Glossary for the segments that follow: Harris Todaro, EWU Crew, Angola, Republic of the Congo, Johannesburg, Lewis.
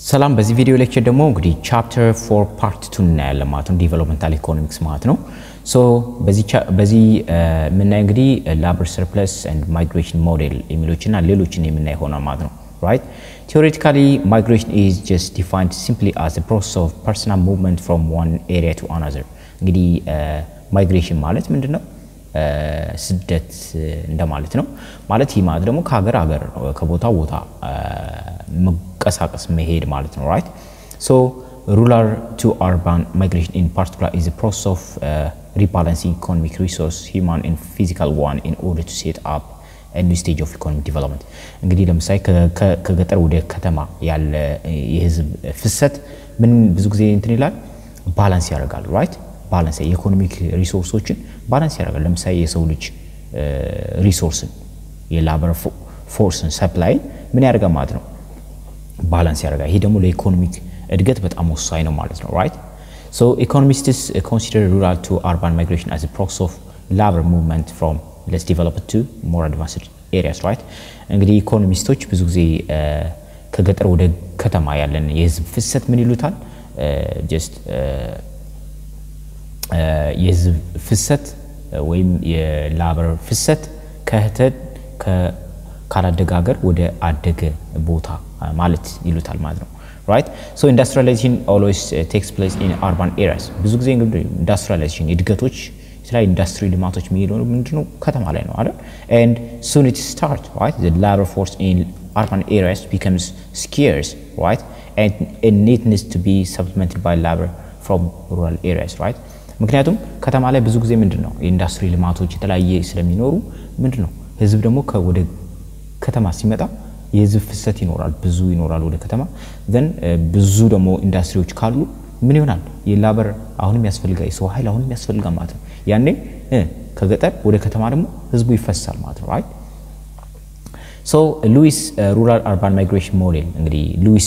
سلام بزی ویدیو لکچر دمو گری chapter 4 part 2 نال ماتون developmental economics ماتنو so بزی من نگری labor surplus and migration model ایمیلوچنا لیلوچنی من نه هونا ماتنو right theoretically migration is just defined simply as a process of personal movement from one area to another گری migration مالت من دنو سدت اندمالت نو مالتی ما درمو کاغر کبوتا بوتا مقصاقص مهید مالت نو right so rural to urban migration in particular is a process of rebalancing economic resource human and physical one in order to set up a new stage of economic development እንግዲህ ለምሳሌ ከገጠር ወደ ከተማ ያለ የህዝብ ፍሰት ምን ብዙ ጊዜ እንትን ይላል ባላንስ ያደርጋል right ባላንስ የኢኮኖሚክ ሪሶርሶችን ባላንስ ያደርጋል ለምሳሌ የሰው ልጅ ሪሶርስን የላበር ፎርስን ሰፕላይ ምን ያደርጋል ማለት ነው ባላንስ ያደርጋል ይሄ ደግሞ ለኢኮኖሚክ እድገት በጣም ወሳኝ ነው ማለት ነው right so economists consider rural to urban migration as a process of labor movement from less developed to more advanced areas right እንግዲህ ኢኮኖሚስቶች ብዙ ጊዜ ከገጠር ወደ ከተማ ያለን የህዝብ ፍሰት ምን ይሉታል just የህዝብ ፍሰት ወይም የላበር ፍሰት ከህተት ካላደጋገር ወደ አደገ ቦታ ማለት ይሉታል ማለት ነው right so industrialization always takes place in urban areas ብዙ ጊዜ እንግዲህ industrialization እድገቶች ላይ ኢንዱስትሪ ልማቶች የሚሆኑ ምንድነው ከተማ ላይ ነው አይደል and soon it start right the labor force in urban areas becomes scarce right and it needs to be supplemented by labor from rural areas right ምክንያቱም ከተማ ላይ ብዙ ጊዜ ምንድነው ኢንዱስትሪ ልማቶች ተላየ ስለሚኖሩ ምንድነው ህዝብ ደግሞ ወደ ከተማ ሲመጣ የህዝብ ፍሰት ይኖራል ብዙ ይኖራል ወደ ከተማ then ብዙ ደግሞ ኢንዱስትሪዎች ካሉ ምን ይሆናል የላበር አሁንም ያስፈልጋል ሰው ኃይል አሁንም ያስፈልጋል ማለት ነው ያኔ ከገጠር ወደ ከተማ ደግሞ ህዝቡ ይፈሳል ማለት ነው right so Lewis rural urban migration model እንግዲህ Lewis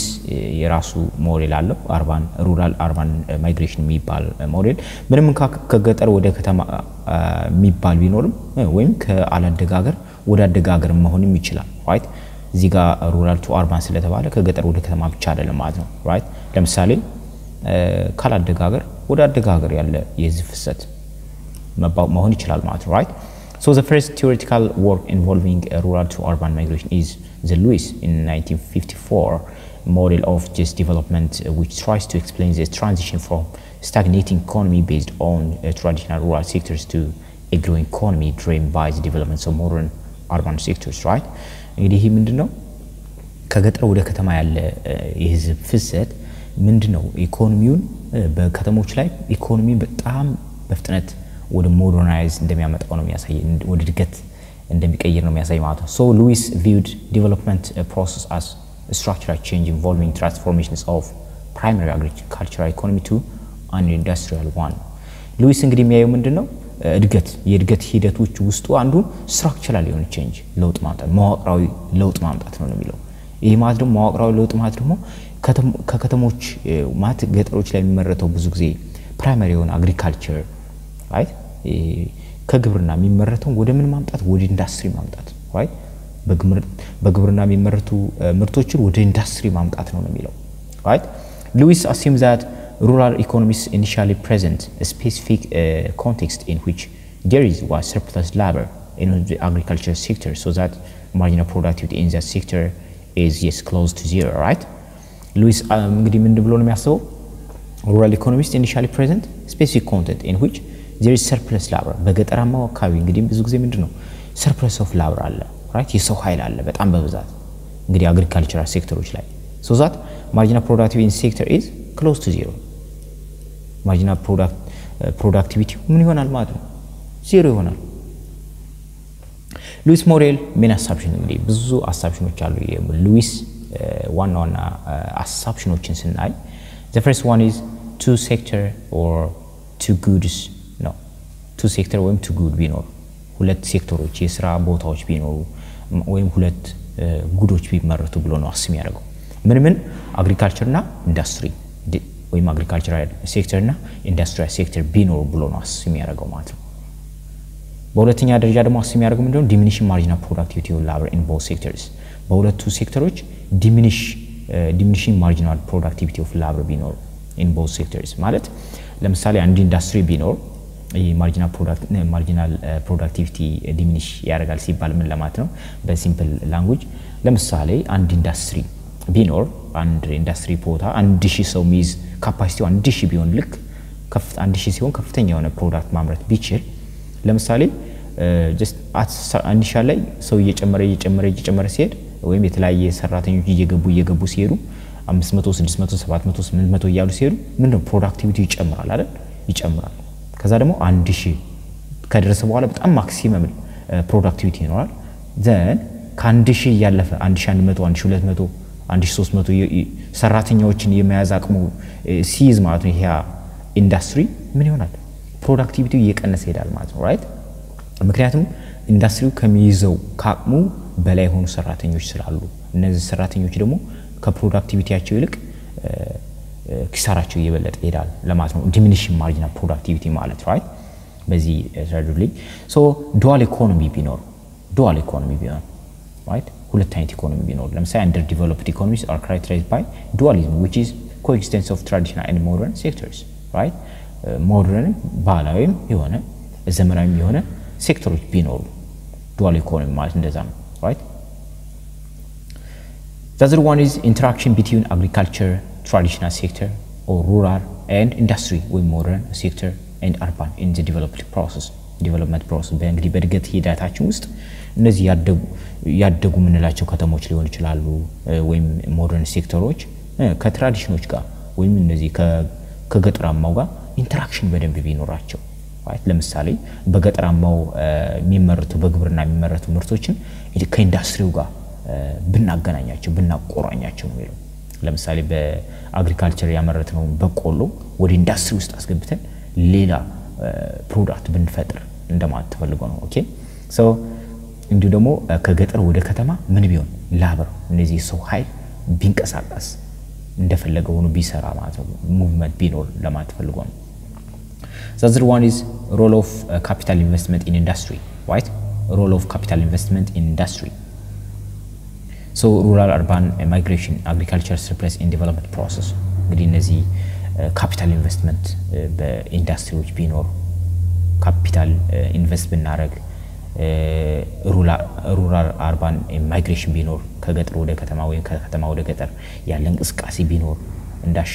የራሱ ሞዴል አለው urban rural urban migration የሚባል ሞዴል ምንም ከገጠር ወደ ከተማ የሚባል ቢኖርም ወይም ከአላደጋገር ወደ አደጋገር መሆንም ይችላል right እዚህ ጋር rural to urban ስለተባለ ከገጠር ወደ ከተማ ብቻ አይደለም ማለት ነው right ለምሳሌ ካላደጋገር ወደ አደጋገር ያለ የዚህ ፍሰት መሆን ይችላል ማለት ነው right so the first theoretical work involving rural to urban migration is the Lewis in 1954 model of just development which tries to explain the transition from stagnating economy based on traditional rural sectors to a growing economy driven by the development of modern urban sectors right እንግዲህ ምንድነው ከገጠር ወደ ከተማ ያለ የዚህ ፍሰት ምንድነው ኢኮኖሚውን በከተሞች ላይ ኢኮኖሚ በጣም በፍጥነት ወደ ሞደርናይዝ እንደሚያመጣው ነው የሚያሳይ ወደ ድገት እንደሚቀየር ነው የሚያሳይ ማለት ነው so Lewis viewed development process as a structural change involving transformations of primary agricultural economy to an industrial one Lewis እንግዲህ የሚያየው ምንድነው እድገት የእድገት ሂደቶች ውስጥ አንዱ ስትራክቸራል የሆነ ቼንጅ ለውጥ ማምጣት መዋቅራዊ ለውጥ ማምጣት ነው የሚለው ይሄ ማለት ደግሞ መዋቅራዊ ለውጥ ማለት ደግሞ ከከተሞች ማት ገጠሮች ላይ የሚመረተው ብዙ ጊዜ ፕራይመሪ የሆነ አግሪካልቸር right ከግብርና የሚመረተው ወደ ምን ማምጣት ወደ ኢንዱስትሪ ማምጣት right በግብርና የሚመረቱ ምርቶችን ወደ ኢንዱስትሪ ማምጣት ነው የሚለው right Lewis assumes that rural economies initially present a specific context in which there is was surplus labor in the agricultural sector so that marginal productivity in that sector is yes close to zero right Lewis እንግዲህ ምን ብሎ ነው የሚያስበው rural economies initially present specific content in which there is surplus labor በገጠራማው አካባቢ እንግዲህ ብዙ ጊዜ ምንድነው surplus of labor አለ right የሰው ኃይል አለ በጣም በብዛት እንግዲህ agricultural sectors ላይ so that marginal productivity in sector is close to zero marginal productivity ምን ይሆናል ማለት ነው zero ይሆናል Lewis model main assumption እንግዲህ ብዙ assumptions አሉ Lewis one assumptions ስናይ the first one is two sector or two goods no two sector ወይም two good ቢኖር ሁለት ሴክተሮች የሥራ ቦታዎች ቢኖሩ ወይም ሁለት ጉዶች ቢመረቱ ብሎ ነው አስም ያደርገው ምን ምን አግሪካልቸርና ኢንዱስትሪ ወይም አግሪካልቸራል ሴክተርና ኢንዱስትሪ ሴክተር ቢኖሩ ብሎ ነው አስም ያደርገው ማለት ነው በሁለተኛ ደረጃ ደግሞ አስም ያደርገው ምንድነው diminishing marginal productivity of labor in both sectors በሁለቱ ሴክተሮች diminish diminishing marginal productivity of labor binor in both sectors. Mallet, lemsale and industry binor, marginal product, productivity diminish yaragal si balmen lamatno. By simple language, lemsale and industry binor and industry pota and dishi so means capacity and dishi beyond look. كفت عندي شيء سوون كفتين يا أنا برودكت معمرت بيشر لمثالي just أتس عندي شغلة سوي يجمع مرة سير وين بيتلاقي سرعتين يجيبو سيرو أم سمتوس جسمتوس سبعتمتوس من متو يالو سيرو منو productivity يجمع على هذا يجمع كذا دمو عندي شيء كدرس وعلى بتأم maximum productivity نوع then عندي شيء يلا ف عندي شان متو عندي شلة متو عندي سوس متو ي سرعتين يوتشين يميزك مو سيز معناته هي industry منيونات productivity يك أنا سيد المعلومات right مكنياتهم industry كميزو كأمو بلاي هون سرعتين يشتغلوا نزل سرعتين يشتغلوا كproductivity أشيولك كسرعة شوية بلد إيرال لما أسمع diminishing marginal productivity مالت right بزي رادولي so dual economy بينور right كل تاني economy بينور لما say underdeveloped economies are characterized by dualism which is coexistence of traditional and modern sectors right modern بالايم يهونه الزمنايم يهونه سيكتور بينور dual economy ማለት እንደዛ ነው right the other one is interaction between agriculture traditional sector or rural and industry with modern sector and urban in the development process በእንግዲህ በእድገት ሂደታችን ውስጥ እነዚህ ያደጉ ምንላቸው ከተሞች ሊሆን ይችላሉ ወይም modern sectors ከትራዲሽኖች ጋር ወይም እነዚህ ከገጠራማው ጋር ኢንተራክሽን በደንብ ቢኖራቸው right ለምሳሌ በገጠራማው የሚመረቱ በግብርና የሚመረቱ ምርቶችን ከኢንዱስትሪው ጋር ብናገናኛቸው ብናቆራኛቸው ነው ለምሳሌ በአግሪካልቸር ያመረተነው በቆሎ ወደ ኢንዱስትሪ ውስጥ አስገብተን ሌላ ፕሮዳክት ብንፈጥር እንደማለት ተፈልጎ ነው ኦኬ ሶ እንዲሁ ደግሞ ከገጠር ወደ ከተማ ምን ቢሆን ላብር እነዚህ ሰው ኃይል ቢንቀሳቀስ እንደፈለገው ነው ቢሰራ ማለት ነው ሙቭመንት ቢኖር ለማትፈልጎ ነው the other one is role of capital investment in industry right role of capital investment in industry so rural urban migration agriculture surplus in development process እንግዲህ እነዚህ capital investment በኢንዱስትሪዎች ቢኖር capital invest ብናረግ rural urban migration ቢኖር ከገጠር ወደ ከተማ ወይም ከከተማ ወደ ገጠር ያለ እንቅስቃሴ ቢኖር እንዳሻ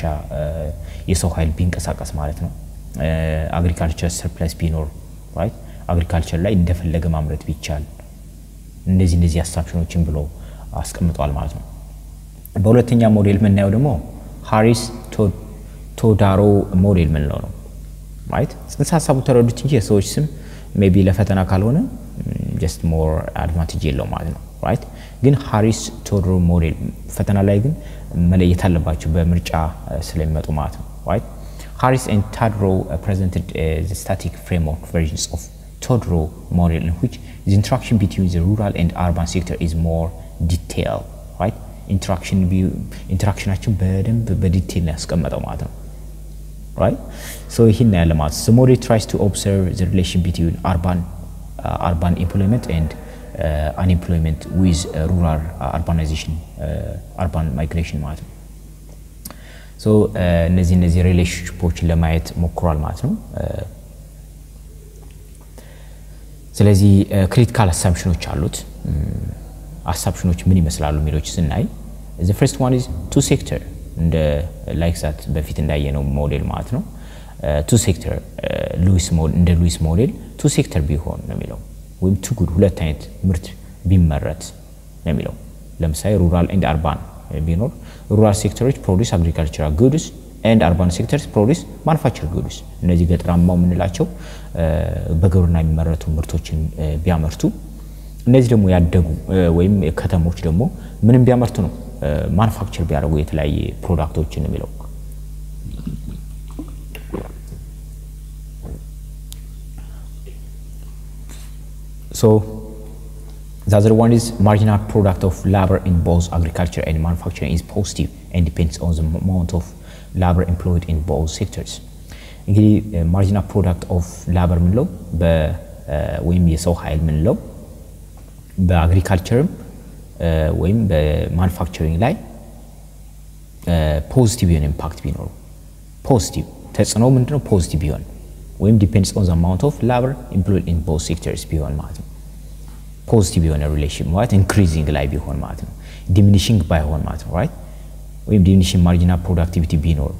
የሰው ኃይል ቢንቀሳቀስ ማለት ነው agriculture surplus ቢኖር right agriculture ላይ እንደፈለገ ማምረት ቢቻል እንደዚህ አሳብሽኖችን ብሎ አስቀምጧል ማለት ነው በሁለተኛ ሞዴል ምናየው ደግሞ ሃሪስ ቶዳሮ ሞዴል ምን ነው right ጽንሰ ሐሳቡ ተረዱት እንጂ የሰዎች ስም maybe ለፈተና ካልሆነ just more advantage የለው ማለት ነው right ግን ሃሪስ ቶዳሮ ሞዴል ፈተና ላይ ግን መለየት አለባችሁ በምርጫ ስለሚመጡ ማለት ነው right Harris and Todaro presented the static framework versions of Todaro model in which the interaction between the rural and urban sector is more detailed right interaction burden the details ከመጣው ማለት ነው right so here now the model tries to observe the relation between urban employment and unemployment with rural urbanization urban migration ማለት ነው so እነዚህ ሪሌሽንሺፖች ለማየት ሞክሯል ማለት ነው ስለዚህ ክሪቲካል አሳምፕሽኖች አሉት አሳምፕሽኖች ምን ይመስላሉ ሚሎች ስናይ the first one is two sector and like that በፊት እንዳየነው ሞዴል ማለት ነው two sector Lewis model እንደ Lewis model two sector ቢሆን ነው ሚለው ወይም ትጉድ ሁለት አይነት ምርት ቢመረት ነው የሚለው ለምሳሌ rural and urban ቢኖር rural sectors produce agricultural goods and urban sectors produce manufactured goods እነዚህ ገጠራማው ምንላቸው በግብርና የሚመረቱ ምርቶችን ቢያመርቱ እነዚህ ደግሞ ያደጉ ወይም ከተሞች ደግሞ ምንም ቢያመርቱ ነው manufacture ቢያደርጉ የተለያየ ፕሮዳክቶችን ነው የሚለው So the other one is marginal product of labor in both agriculture and manufacturing is positive and depends on the amount of labor employed in both sectors. The marginal product of labor in low, we saw high in low, the agriculture, we manufacturing like positive impact binor. Positive. That's no mental positive beyond. Wim depends on the amount of labor employed in both sectors beyond matter. Positive beyond a relationship, right? Increasing life beyond matter. Diminishing by one matter, right? Wim diminishing marginal productivity binor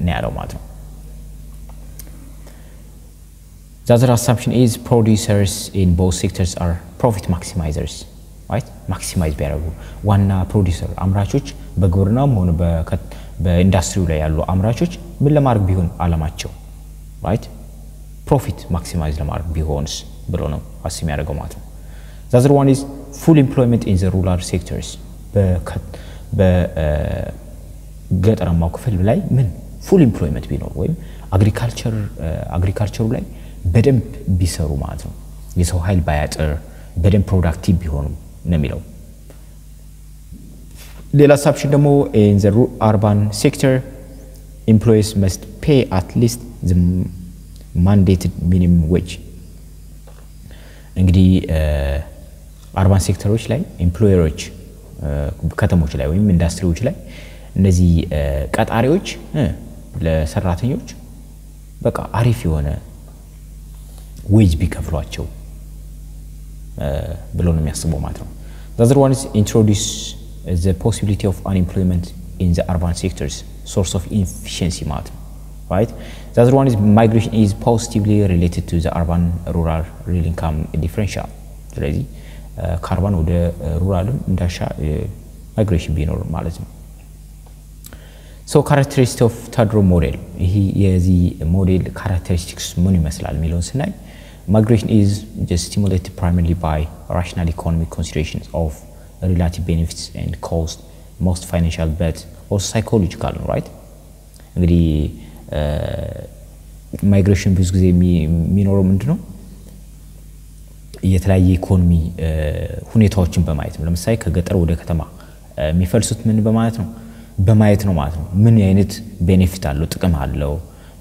narrow matter. The other assumption is producers in both sectors are profit maximizers, right? Maximize variable. One producer, amrachuch, begurna mon be industry layallo amrachuch, milla mark bihun alamacho, right? Profit maximize la mark bihons, belono asimera gomato. The other one is full employment in the rural sectors. Be get aramak film lay min full employment bino way agriculture lay. بدم بيسرو ماتو يسو هاي البياتر بدم productive بيهون نميلو. The last option demo in the urban sector, employees must pay at least the mandated minimum wage. Engdi urban sector which like employer which katamo which like industry which like nazi katari which la sarratin which baka arif yona wage bikafluacho below the matter. The other one is introduce the possibility of unemployment in the urban sectors, source of inefficiency matter, right? The other one is migration is positively related to the urban rural real income differential. Ready? Carbon or the rural migration being normalism. So characteristics of Todaro model. He is the model characteristics monumental million senai. Migration is just stimulated primarily by rational economic considerations of relative benefits and cost, most financial but also psychological, right? The migration because they minority no. Yet like economy, who need to change by my time. Let me say, get out of the katama. Me first suit me by my time. በማየት ነው ማለት ነው ምን አይነት ቤኔፊት አለው ጥቅም አለው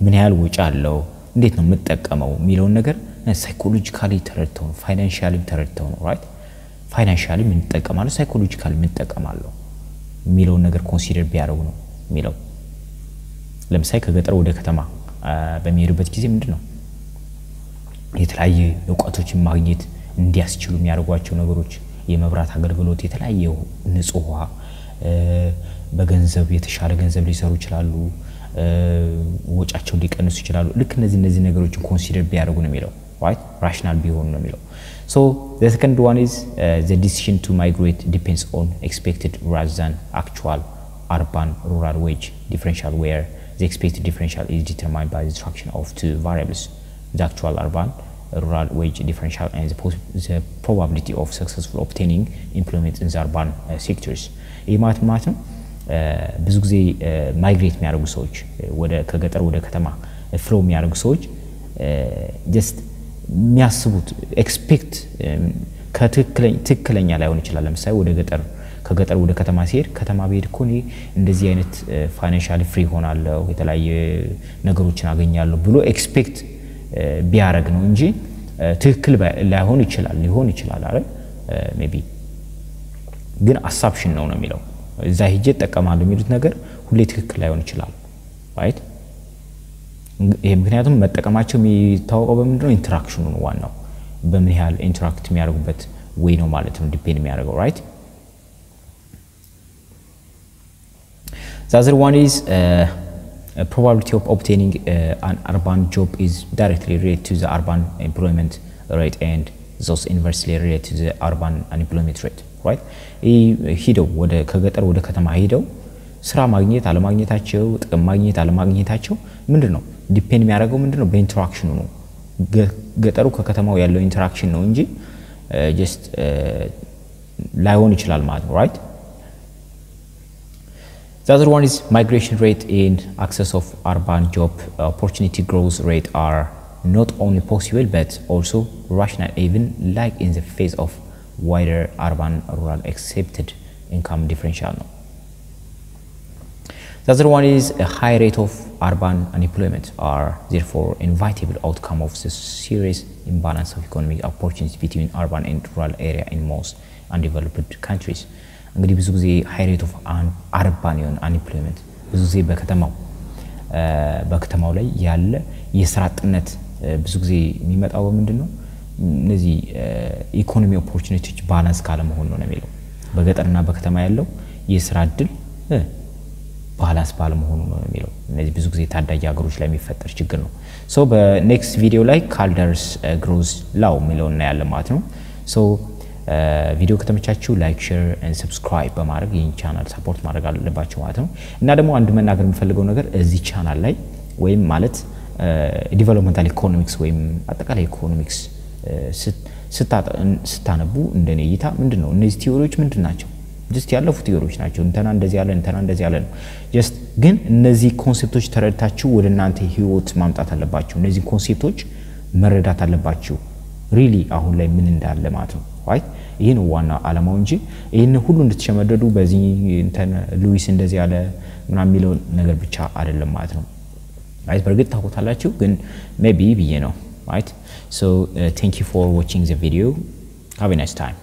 ምን ያህል ወጪ አለው እንዴት ነው መጠቀመው ሚለው ነገር ሳይኮሎጂካሊ ተረድተው ፋይናንሻሊ ተረድተው ራይት ፋይናንሻሊ ምን ተጠቀማለው ሳይኮሎጂካሊ ምን ተጠቀማለው ሚለው ነገር ኮንሲደር ቢያደርጉ ነው ሚለው ለምሳሌ ከገጠር ወደ ከተማ በሚሄዱበት ጊዜ ምንድነው የተለያየ እውቀቶችን ማግኘት እንዲያስችሉ የሚያደርጓቸው ነገሮች የመብራት አገልግሎት የተለያየው ንጹህ ውሃ በገንዘብ የተሻለ ገንዘብ ሊሰሩ ይችላሉ ወጫቸው ሊቀንሱ ይችላሉ ልክ እነዚህ ነገሮችን ኮንሲደር ቢያደርጉ ነው የሚለው right rational ቢሆን ነው የሚለው so the second one is the decision to migrate depends on expected rather than actual urban rural wage differential where the expected differential is determined by the subtraction of two variables the actual urban rural wage differential and the probability of successful obtaining employment in the urban sectors mathematics ብዙ ጊዜ ማይግሬት የሚያደርጉ ሰዎች ወደ ከገጠር ወደ ከተማ ፍሎ የሚያደርጉ ሰዎች just የሚያስቡት expect ከትክክለኛ ላይሆን ይችላል ለምሳሌ ወደ ገጠር ከገጠር ወደ ከተማ ሲሄድ ከተማ ቤት ኮኔ እንደዚህ አይነት ፋይናንሻሊ ፍሪ ሆናለው የተለያየ ነገሮችን አገኛለሁ ብሎ expect ቢያደርግ ነው እንጂ ትክክል ላይሆን ይችላል ሊሆን ይችላል አይደል maybe ግን assumption ነው የሚለው እዛ ሄጄ ተቀማለሁ የሚሉት ነገር ሁሌ ትክክል ላይሆን ይችላል right ይሄ ምክንያቱም መጠቀማቸው የሚታወቀው በሚድነው ኢንተራክሽኑ ነው ዋናው በምን ያህል ኢንተራክት የሚያደርጉበት ወይ ነው ማለት ነው ዲፔንድ የሚያደርገው right the other one is a probability of obtaining an urban job is directly related to the urban employment rate and thus inversely related to the urban unemployment rate right ሄደው ወደ ከገጠር ወደ ከተማ ሄደው ስራ ማግኘት አለ ማግኘታቸው ጥቅም ማግኘት አለ ማግኘታቸው ምንድነው ዲፔንድ የሚያደርገው ምንድነው በኢንተራክሽኑ ነው ገጠሩ ከከተማው ያለው ኢንተራክሽን ነው እንጂ just ላይሆን ይችላል ማለት ነው right the other one is migration rate and access of urban job opportunity growth rate are not only possible but also rational even like in the face of wider urban rural accepted income differential no. The other one is a high rate of urban unemployment are therefore inevitable outcome of the serious imbalance of economic opportunities between urban and rural area in most undeveloped countries انگری بزودی حیرت آن عربانیون آنیپلیمنت بزودی با کتماو لی یال یه سرعت نت بزودی میمد آقای من دنو نزی اقتصادی opportunity بالانس کارم هنر نمیلو بقیت آنها با کتمایلو یه سرعت دل بالانس بالام هنر نمیلو نزی بزودی تردا یا گروش لامی فترش چگونه؟ so the next video like Calder's grows low میلون نیال ماتنو so video के तम चाचू like share and subscribe हमारे इन channel support हमारे गाल ले बात चुवाते हैं ना डमो अंडर में ना करने फैल गो ना कर ऐसी चैनल लाई वही मालत डेवलपमेंटल इकोनॉमिक्स वही अतः कल इकोनॉमिक्स सितानबू इंदने ये था मिंटनो नेज़ थियोरीच मिंटन नाचो जस्ट यार लव थियोरीच नाचो इंतहान दज़ियालन जस्ट गन नेज़ी कॉन्सेप्टोच थरर थाचू वो रनांते हियोट मामता था ले बाचू नेज़ी कॉन्सेप्टोच मर्डा था ले बाचू really ahun lai min indal le mato right yin wana alama unji yin hulu nditshemededu bezi inten Lewis endezi yale mna milon neger bicha adellem mato right bergit takutalachu gen maybe you know right so thank you for watching the video have a nice time.